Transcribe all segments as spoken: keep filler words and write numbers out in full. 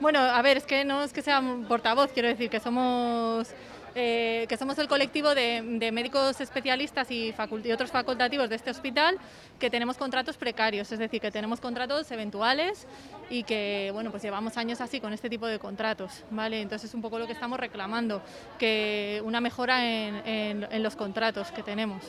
Bueno, a ver, es que no es que sea un portavoz, quiero decir que somos... Eh, que somos el colectivo de, de médicos especialistas y, y otros facultativos de este hospital que tenemos contratos precarios, es decir, que tenemos contratos eventuales y que, bueno, pues llevamos años así con este tipo de contratos, ¿vale? Entonces es un poco lo que estamos reclamando, que una mejora en, en, en los contratos que tenemos,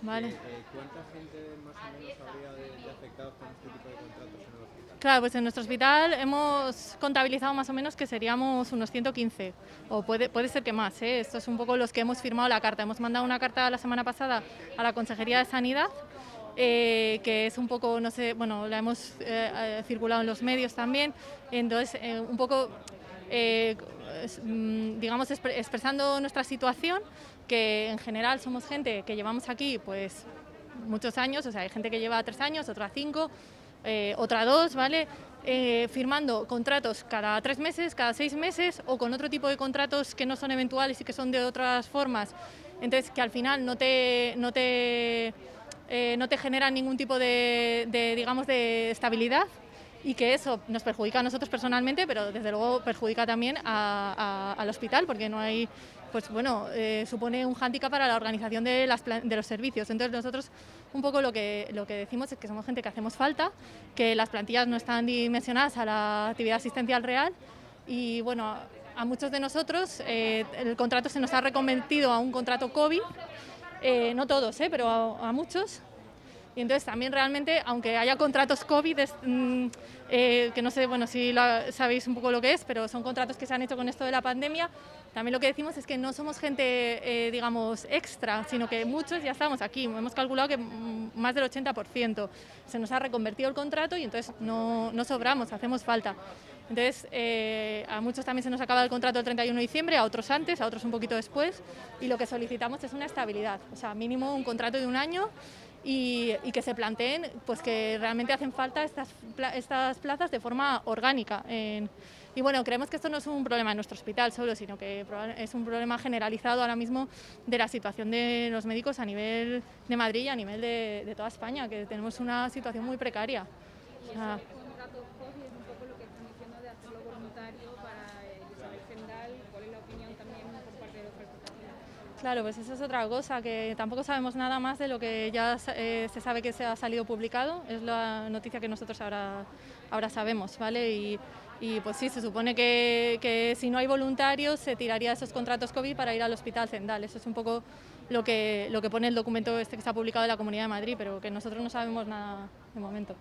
¿vale? ¿Cuánta gente más o menos habría de, de afectados con este tipo de contratos en el hospital? Claro, pues en nuestro hospital hemos contabilizado más o menos que seríamos unos ciento quince, o puede, puede ser que más, ¿eh? Estos son un poco los que hemos firmado la carta. Hemos mandado una carta la semana pasada a la Consejería de Sanidad, eh, que es un poco, no sé, bueno, la hemos eh, circulado en los medios también, entonces eh, un poco... Eh, digamos expresando nuestra situación, que en general somos gente que llevamos aquí pues muchos años, o sea, hay gente que lleva tres años, otra cinco, eh, otra dos, ¿vale? Eh, firmando contratos cada tres meses, cada seis meses o con otro tipo de contratos que no son eventuales y que son de otras formas, entonces que al final no te... No te Eh, no te generan ningún tipo de, de, digamos, de estabilidad, y que eso nos perjudica a nosotros personalmente, pero desde luego perjudica también a, a, al hospital, porque no hay, pues bueno, eh, supone un hándicap para la organización de, las, de los servicios. Entonces nosotros un poco lo que, lo que decimos es que somos gente que hacemos falta, que las plantillas no están dimensionadas a la actividad asistencial real y, bueno, a muchos de nosotros eh, el contrato se nos ha reconvertido a un contrato COVID. Eh, no todos, eh, pero a, a muchos, y entonces también realmente, aunque haya contratos COVID, es, mm, eh, que no sé, bueno, si lo, sabéis un poco lo que es, pero son contratos que se han hecho con esto de la pandemia, también lo que decimos es que no somos gente, eh, digamos, extra, sino que muchos ya estamos aquí, hemos calculado que más del ochenta por ciento se nos ha reconvertido el contrato y entonces no, no sobramos, hacemos falta. Entonces, eh, a muchos también se nos acaba el contrato el treinta y uno de diciembre, a otros antes, a otros un poquito después, y lo que solicitamos es una estabilidad, o sea, mínimo un contrato de un año y, y que se planteen pues que realmente hacen falta estas, estas plazas de forma orgánica. En, y bueno, creemos que esto no es un problema en nuestro hospital solo, sino que es un problema generalizado ahora mismo de la situación de los médicos a nivel de Madrid y a nivel de, de toda España, que tenemos una situación muy precaria. O sea, claro, pues eso es otra cosa, que tampoco sabemos nada más de lo que ya eh, se sabe que se ha salido publicado, es la noticia que nosotros ahora, ahora sabemos, ¿vale? Y, y pues sí, se supone que, que si no hay voluntarios se tiraría esos contratos COVID para ir al hospital Sendal, eso es un poco lo que, lo que pone el documento este que se ha publicado de la Comunidad de Madrid, pero que nosotros no sabemos nada de momento.